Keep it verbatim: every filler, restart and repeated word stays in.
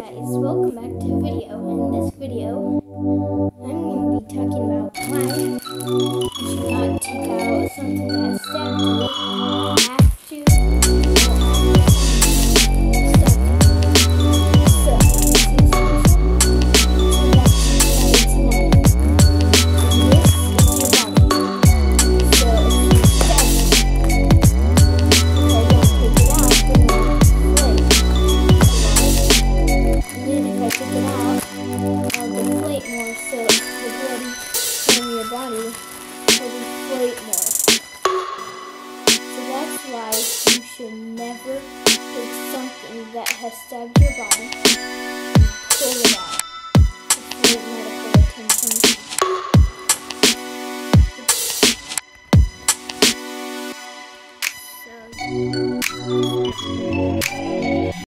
guys, welcome back to the video. In this video, I'm going to be talking about why you should not take out something that's stabbed. Body will deflate more. So that's why you should never take something that has stabbed your body and pull it out. It's great medical attention. So